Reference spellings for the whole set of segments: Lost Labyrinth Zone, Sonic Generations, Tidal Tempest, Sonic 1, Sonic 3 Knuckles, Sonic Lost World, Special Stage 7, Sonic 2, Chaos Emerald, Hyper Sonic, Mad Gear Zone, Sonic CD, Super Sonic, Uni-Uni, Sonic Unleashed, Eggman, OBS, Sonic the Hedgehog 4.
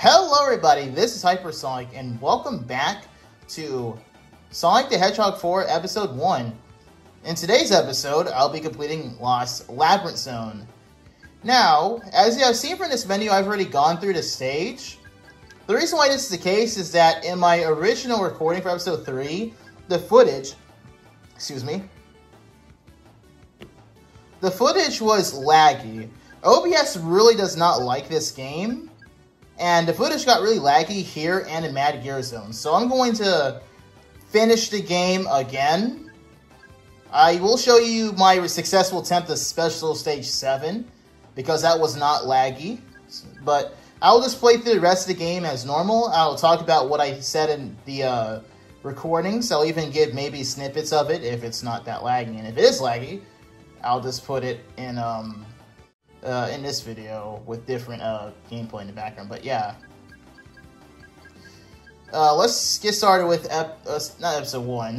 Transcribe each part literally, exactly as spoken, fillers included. Hello everybody, this is Hypersonic, and welcome back to Sonic the Hedgehog four Episode one. In today's episode, I'll be completing Lost Labyrinth Zone. Now, as you have seen from this menu, I've already gone through the stage. The reason why this is the case is that in my original recording for Episode three, the footage, excuse me, the footage was laggy. O B S really does not like this game. And the footage got really laggy here and in Mad Gear Zone. So I'm going to finish the game again. I will show you my successful attempt at Special Stage seven, because that was not laggy. But I'll just play through the rest of the game as normal. I'll talk about what I said in the uh, recordings. I'll even give maybe snippets of it if it's not that laggy. And if it is laggy, I'll just put it in... Um, Uh, in this video with different uh, gameplay in the background, but yeah. Uh, let's get started with, ep uh, not episode one,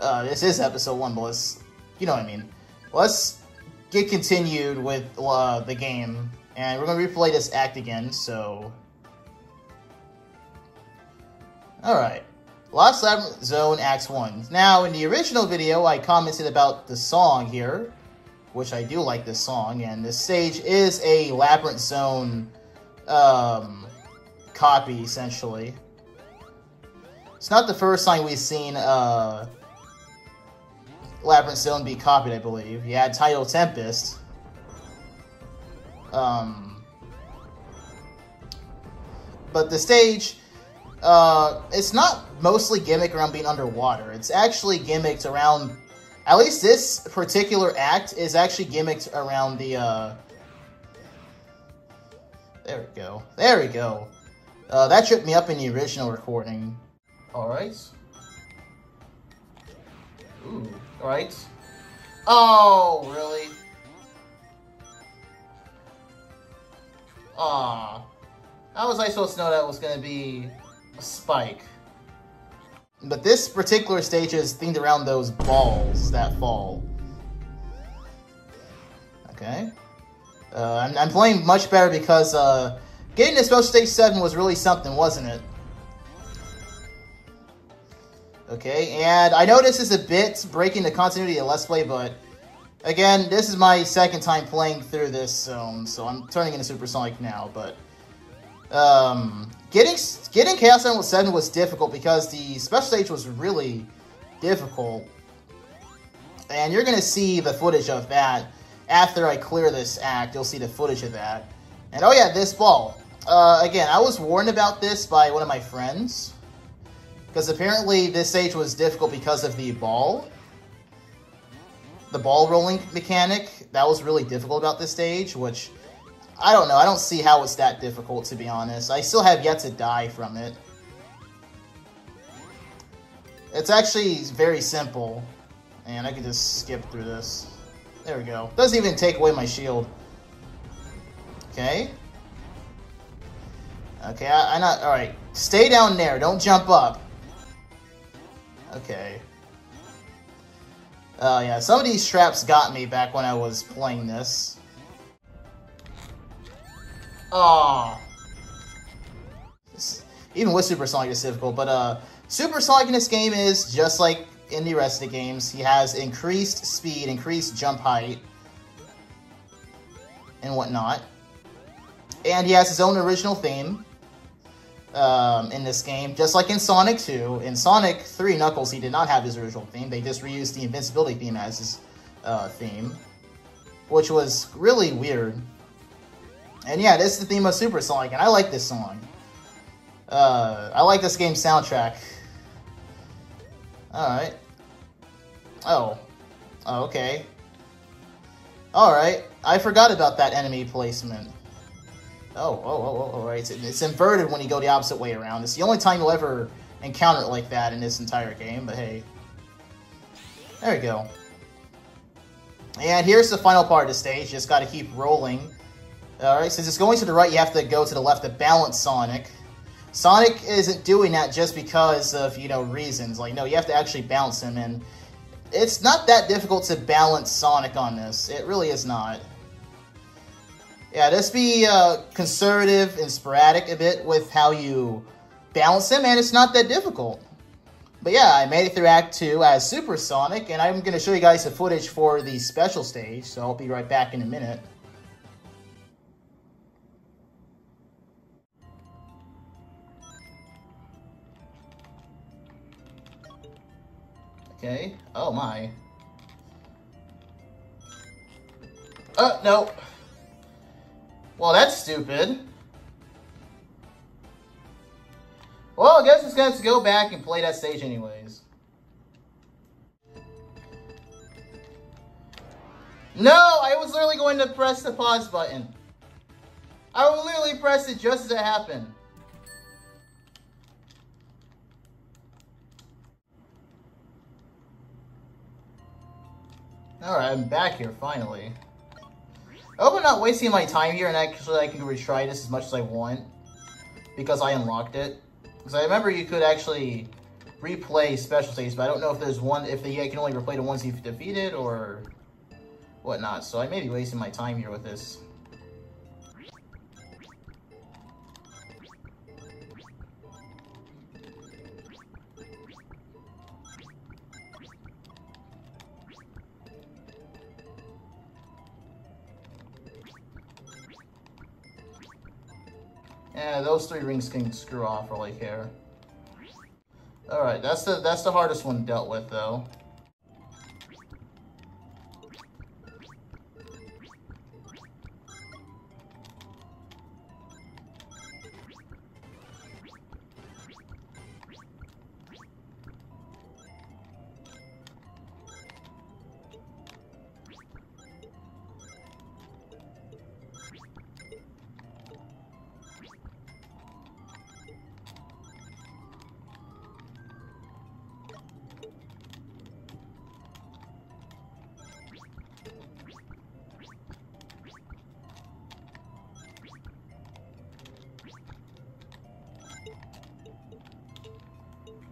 uh, this is episode one, but let's, you know what I mean. Let's get continued with uh, the game, and we're going to replay this act again, so. Alright, Lost Labyrinth Zone Act one. Now, in the original video, I commented about the song here, which I do like this song, and this stage is a Labyrinth Zone um, copy, essentially. It's not the first time we've seen uh, Labyrinth Zone be copied, I believe. You had Tidal Tempest. Um, but the stage, uh, it's not mostly gimmicked around being underwater. It's actually gimmicked around... At least this particular act is actually gimmicked around the, uh... There we go. There we go. Uh, that tripped me up in the original recording. Alright. Ooh. Alright. Oh, really? Aw. How was I supposed to know that was gonna be a spike? But this particular stage is themed around those balls that fall. Okay. Uh, I'm, I'm playing much better because uh, getting to Special Stage seven was really something, wasn't it? Okay, and I know this is a bit breaking the continuity of Let's Play, but... Again, this is my second time playing through this zone, so I'm turning into Super Sonic now, but... Um... Getting, getting Chaos Emerald seven was difficult because the special stage was really difficult. And you're going to see the footage of that. After I clear this act, you'll see the footage of that. And oh yeah, this ball. Uh, again, I was warned about this by one of my friends. Because apparently this stage was difficult because of the ball. The ball rolling mechanic. That was really difficult about this stage, which... I don't know. I don't see how it's that difficult, to be honest. I still have yet to die from it. It's actually very simple. And I can just skip through this. There we go. Doesn't even take away my shield. Okay. Okay, I, I'm not... Alright. Stay down there. Don't jump up. Okay. Oh, uh, yeah. Some of these traps got me back when I was playing this. Oh. Even with Super Sonic it's difficult, but uh, Super Sonic in this game is, just like in the rest of the games, he has increased speed, increased jump height, and whatnot. And he has his own original theme um, in this game, just like in Sonic two. In Sonic three Knuckles, he did not have his original theme. They just reused the invincibility theme as his uh, theme, which was really weird. And yeah, this is the theme of Super Sonic, and I like this song. Uh, I like this game's soundtrack. Alright. Oh. Oh, okay. Alright. I forgot about that enemy placement. Oh, oh, oh, oh, alright. It's, it's inverted when you go the opposite way around. It's the only time you'll ever encounter it like that in this entire game, but hey. There we go. And here's the final part of the stage. Just gotta keep rolling. Alright, since it's going to the right, you have to go to the left to balance Sonic. Sonic isn't doing that just because of, you know, reasons. Like, no, you have to actually bounce him, and it's not that difficult to balance Sonic on this. It really is not. Yeah, just be uh, conservative and sporadic a bit with how you balance them, and it's not that difficult. But yeah, I made it through Act two as Super Sonic, and I'm going to show you guys the footage for the special stage, so I'll be right back in a minute. Okay, oh my. Uh, no. Well, that's stupid. Well, I guess it's gonna have to go back and play that stage anyways. No, I was literally going to press the pause button. I will literally press it just as it happened. Alright, I'm back here, finally. I hope I'm not wasting my time here, and actually I can retry this as much as I want, because I unlocked it. Because I remember you could actually replay special stages, but I don't know if there's one, if you can only replay the ones you've defeated, or whatnot. So I may be wasting my time here with this. Yeah, those three rings can screw off, for all I care. Alright, that's the that's the hardest one dealt with though.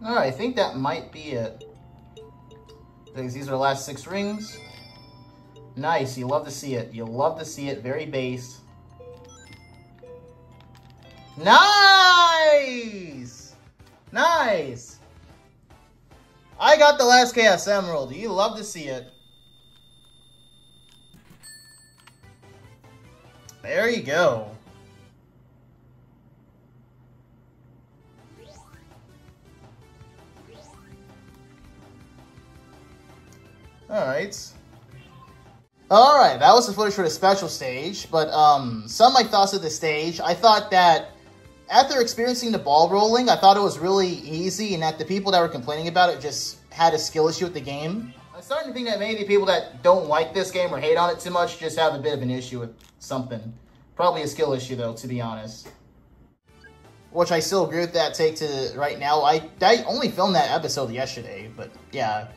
Alright, I think that might be it. Because these are the last six rings. Nice, you love to see it. You love to see it, very base. Nice! Nice! I got the last Chaos Emerald. You love to see it. There you go. Alright. Alright, that was the footage for the special stage, but um, some of my thoughts of the stage, I thought that after experiencing the ball rolling, I thought it was really easy and that the people that were complaining about it just had a skill issue with the game. I'm starting to think that maybe people that don't like this game or hate on it too much just have a bit of an issue with something. Probably a skill issue though, to be honest. Which I still agree with that take to right now. I, I only filmed that episode yesterday, but yeah.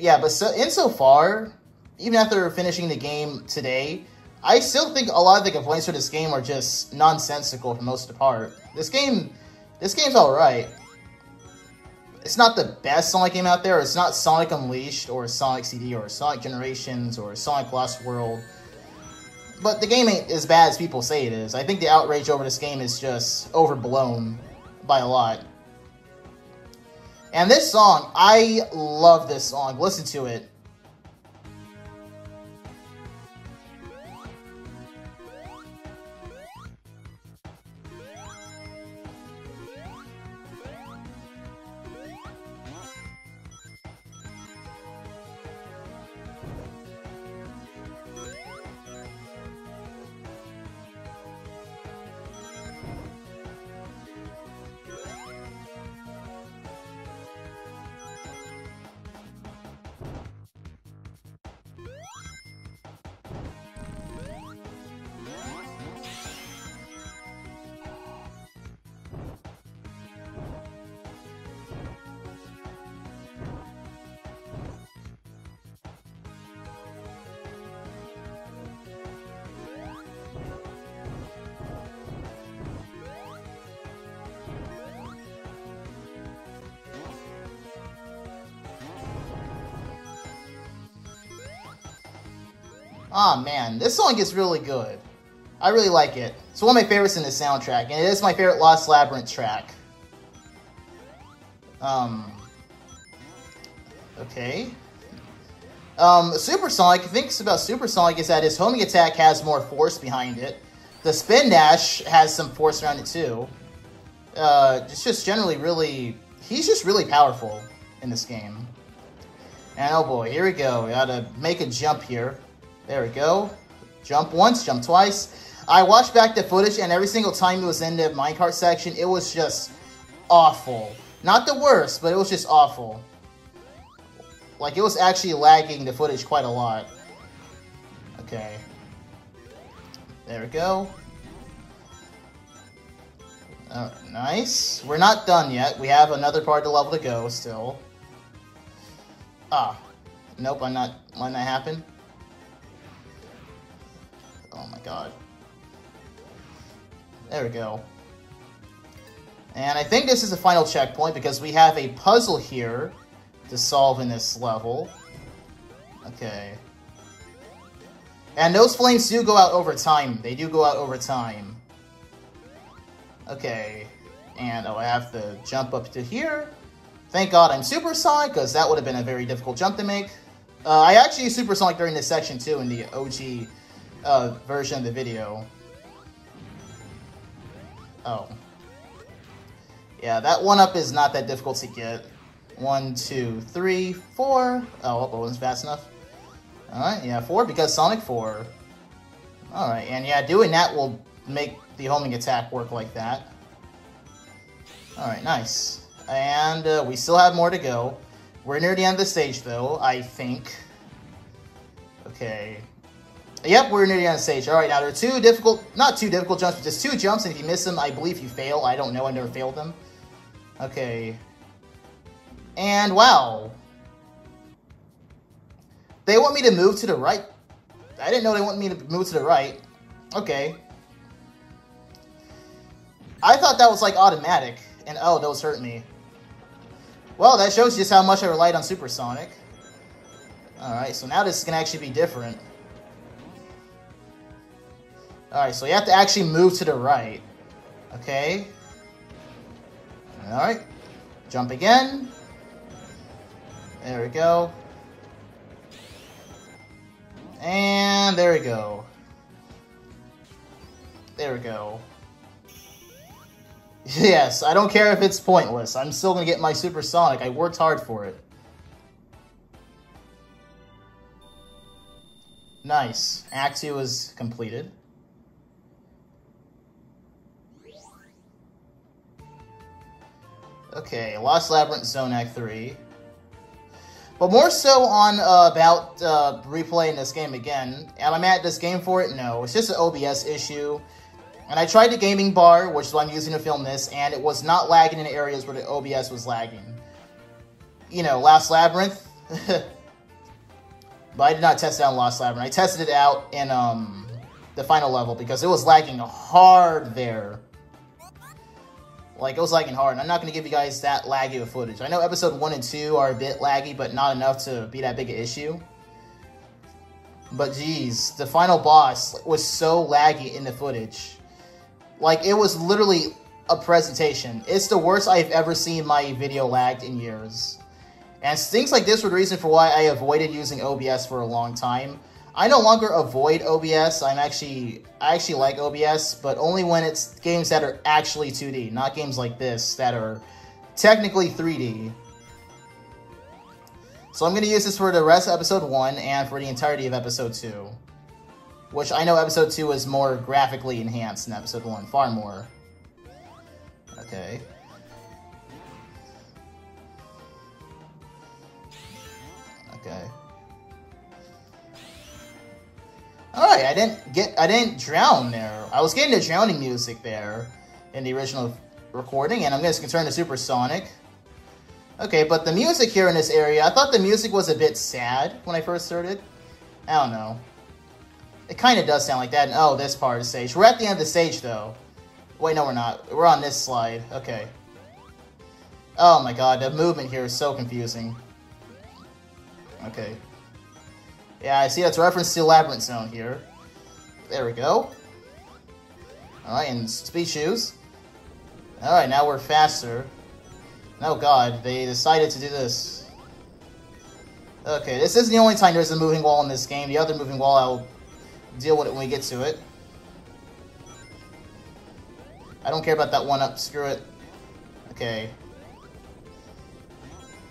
Yeah, but so, insofar, even after finishing the game today, I still think a lot of the complaints for this game are just nonsensical for most of the part. This game, this game's alright. It's not the best Sonic game out there. It's not Sonic Unleashed, or Sonic C D, or Sonic Generations, or Sonic Lost World. But the game ain't as bad as people say it is. I think the outrage over this game is just overblown by a lot. And this song, I love this song. Listen to it. Ah, oh, man, this song gets really good. I really like it. It's one of my favorites in the soundtrack, and it is my favorite Lost Labyrinth track. Um. Okay. Um, Super Sonic, the thing about Super Sonic is that his homing attack has more force behind it. The spin dash has some force around it too. Uh, it's just generally really... He's just really powerful in this game. And oh boy, here we go. We gotta make a jump here. There we go. Jump once, jump twice. I watched back the footage, and every single time it was in the minecart section, it was just awful. Not the worst, but it was just awful. Like, it was actually lagging the footage quite a lot. Okay. There we go. Uh, nice. We're not done yet. We have another part of the level to go still. Ah. Nope, I'm not letting that happen. Oh my god. There we go. And I think this is the final checkpoint because we have a puzzle here to solve in this level. Okay. And those flames do go out over time. They do go out over time. Okay. And oh, I have to jump up to here. Thank god I'm Super Sonic, because that would have been a very difficult jump to make. Uh, I actually used Super Sonic during this section too in the O G uh, version of the video. Oh. Yeah, that one-up is not that difficult to get. One, two, three, four. Oh, that wasn't fast enough. Alright, yeah, four because Sonic four. Alright, and yeah, doing that will make the homing attack work like that. Alright, nice. And uh, we still have more to go. We're near the end of the stage, though, I think. Okay. Yep, we're near the end of the stage. Alright, now there are two difficult, not two difficult jumps, but just two jumps, and if you miss them, I believe you fail. I don't know, I never failed them. Okay. And wow. They want me to move to the right. I didn't know they wanted me to move to the right. Okay. I thought that was like automatic. And oh, those hurt me. Well, that shows just how much I relied on Super Sonic. Alright, so now this can actually be different. Alright, so you have to actually move to the right. Okay. Alright. Jump again. There we go. And there we go. There we go. Yes, I don't care if it's pointless. I'm still gonna get my Super Sonic. I worked hard for it. Nice. Act two is completed. Okay, Lost Labyrinth Zone Act three. But more so on uh, about uh, replaying this game again. Am I mad at this game for it? No, it's just an O B S issue. And I tried the gaming bar, which is what I'm using to film this, and it was not lagging in areas where the O B S was lagging. You know, Lost Labyrinth. But I did not test it out in Lost Labyrinth. I tested it out in um, the final level because it was lagging hard there. Like, it was lagging hard, and I'm not going to give you guys that laggy of footage. I know episode one and two are a bit laggy, but not enough to be that big an issue. But geez, the final boss was so laggy in the footage. Like, it was literally a presentation. It's the worst I've ever seen my video lagged in years. And things like this were the reason for why I avoided using O B S for a long time. I no longer avoid O B S. I'm actually, I actually like O B S, but only when it's games that are actually two D, not games like this that are technically three D. So I'm going to use this for the rest of episode one and for the entirety of episode two. Which I know episode two is more graphically enhanced than episode one, far more. Okay. Okay. Alright, I didn't get- I didn't drown there. I was getting the drowning music there in the original recording, and I'm just gonna turn to Super Sonic. Okay, but the music here in this area, I thought the music was a bit sad when I first heard it. I don't know. It kinda does sound like that, and oh, this part of the stage. We're at the end of the stage, though. Wait, no we're not. We're on this slide. Okay. Oh my god, the movement here is so confusing. Okay. Yeah, I see that's a reference to Labyrinth Zone here. There we go. Alright, and speed shoes. Alright, now we're faster. Oh god, they decided to do this. Okay, this is the only time there's a moving wall in this game. The other moving wall, I'll deal with it when we get to it. I don't care about that one up, screw it. Okay.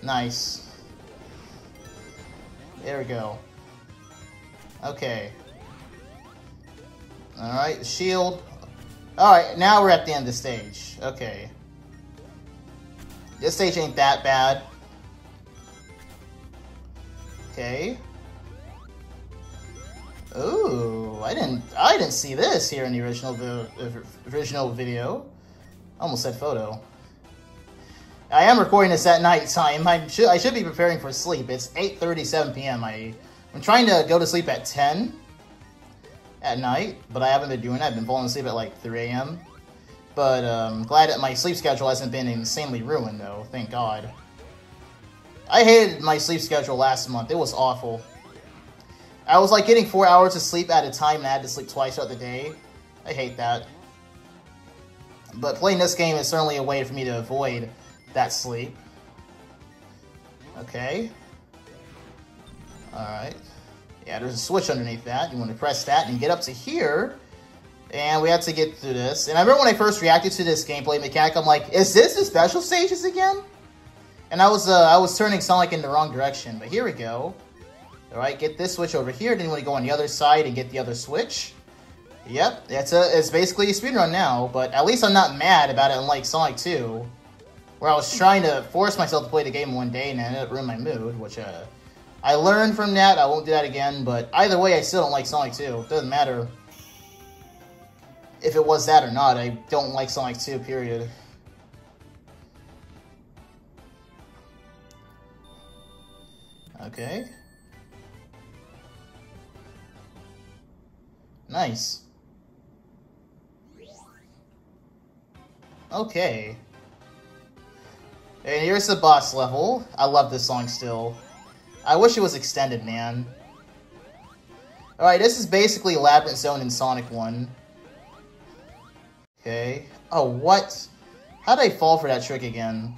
Nice. There we go. Okay. Alright, shield. Alright, now we're at the end of the stage. Okay. This stage ain't that bad. Okay. Ooh, I didn't, I didn't see this here in the original, vi original video. I almost said photo. I am recording this at night time. I should, I should be preparing for sleep. It's eight thirty-seven p m I, I'm trying to go to sleep at ten at night, but I haven't been doing that. I've been falling asleep at like three a m But I'm um, glad that my sleep schedule hasn't been insanely ruined, though. Thank God. I hated my sleep schedule last month. It was awful. I was like getting four hours of sleep at a time, and I had to sleep twice throughout the day. I hate that. But playing this game is certainly a way for me to avoid that sleep. Okay. Alright. Yeah, there's a switch underneath that. You want to press that and get up to here. And we had to get through this. And I remember when I first reacted to this gameplay mechanic, I'm like, is this the special stages again? And I was uh, I was turning Sonic in the wrong direction. But here we go. Alright, get this switch over here. Then you want to go on the other side and get the other switch. Yep, it's, a, it's basically a speedrun now. But at least I'm not mad about it, unlike Sonic two. Where I was trying to force myself to play the game one day and it ended up ruining my mood. Which uh, I learned from that. I won't do that again. But either way, I still don't like Sonic two. It doesn't matter if it was that or not. I don't like Sonic two, period. Okay. Nice. Okay. And here's the boss level. I love this song still. I wish it was extended, man. Alright, this is basically Labyrinth Zone in Sonic one. Okay. Oh, what? How'd I fall for that trick again?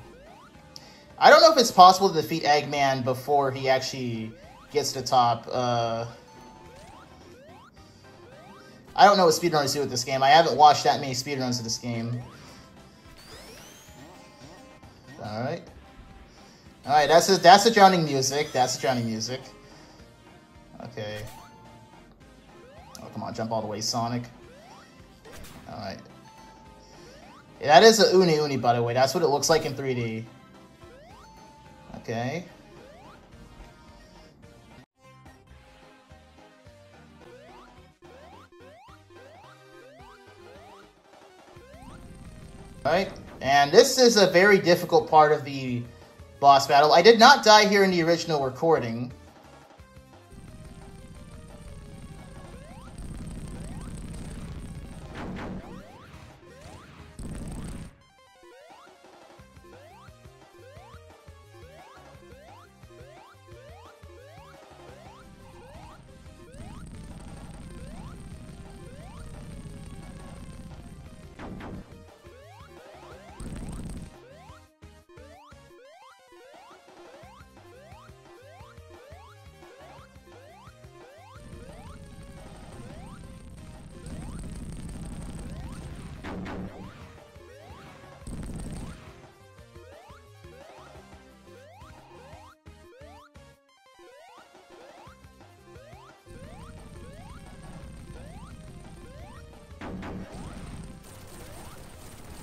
I don't know if it's possible to defeat Eggman before he actually gets to the top. Uh, I don't know what speedrunners do with this game. I haven't watched that many speedruns of this game. Alright. Alright, that's a, that's the drowning music. That's the drowning music. Okay. Oh, come on. Jump all the way, Sonic. Alright. Yeah, that is a Uni-Uni, by the way. That's what it looks like in three D. Okay. Alright, and this is a very difficult part of the boss battle. I did not die here in the original recording.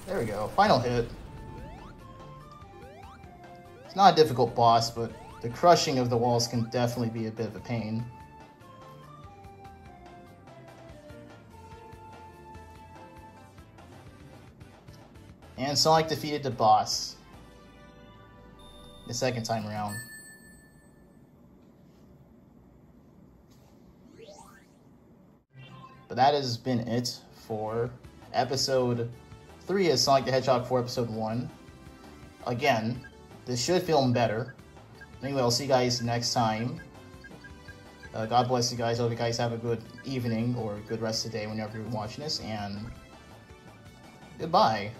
There we go, final hit. It's not a difficult boss, but the crushing of the walls can definitely be a bit of a pain. And Sonic defeated the boss the second time around. But that has been it for episode three is Sonic the Hedgehog four Episode one. Again, this should film better. Anyway, I'll see you guys next time. Uh, God bless you guys. Hope you guys have a good evening or a good rest of the day whenever you're watching this, and goodbye.